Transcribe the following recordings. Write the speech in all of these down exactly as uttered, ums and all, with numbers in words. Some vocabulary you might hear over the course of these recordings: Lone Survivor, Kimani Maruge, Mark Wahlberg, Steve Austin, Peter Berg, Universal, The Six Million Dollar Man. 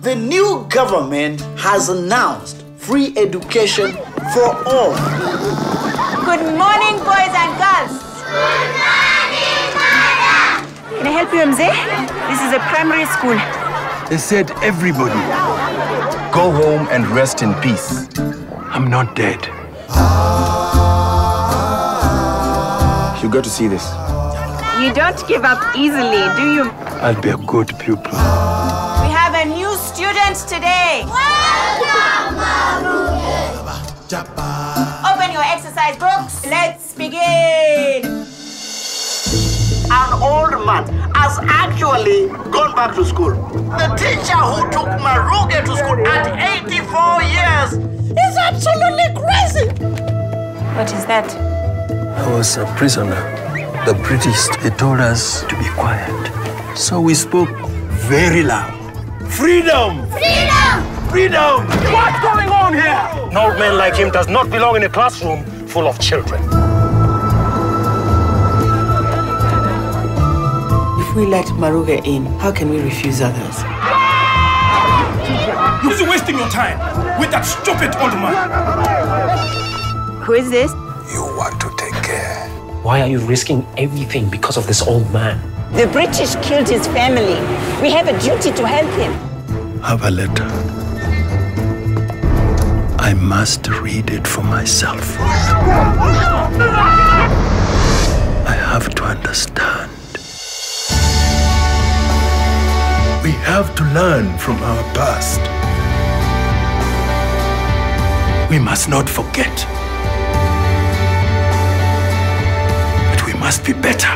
The new government has announced free education for all. Good morning, boys and girls. Good morning, madam. Can I help you, M Z? This is a primary school. They said everybody, go home and rest in peace. I'm not dead. You got to see this. You don't give up easily, do you? I'll be a good pupil. A new student today. Welcome. Open your exercise books. Let's begin. An old man has actually gone back to school. The teacher who took Maruge to school at eighty-four years is absolutely crazy. What is that? I was a prisoner. The British, they told us to be quiet. So we spoke very loud. Freedom! Freedom! Freedom! What's going on here? An old man like him does not belong in a classroom full of children. If we let Maruge in, how can we refuse others? You're wasting your time with that stupid old man. Who is this? You want to take care. Why are you risking everything because of this old man? The British killed his family. We have a duty to help him. Have a letter. I must read it for myself. I have to understand. We have to learn from our past. We must not forget. But we must be better.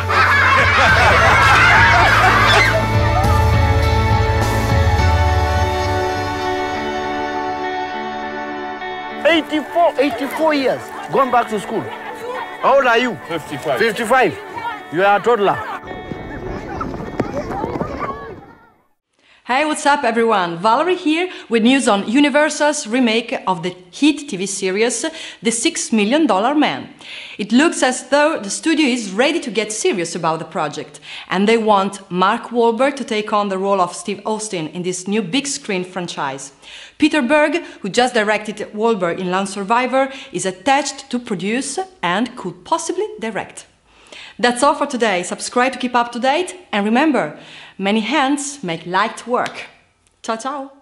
eighty-four, eighty-four years, gone back to school. How old are you? fifty-five. fifty-five. You are a toddler. Hey, what's up, everyone? Valerie here with news on Universal's remake of the hit T V series The Six Million Dollar Man. It looks as though the studio is ready to get serious about the project, and they want Mark Wahlberg to take on the role of Steve Austin in this new big screen franchise. Peter Berg, who just directed Wahlberg in Lone Survivor, is attached to produce and could possibly direct. That's all for today. Subscribe to keep up to date, and remember, many hands make light work. Ciao, ciao!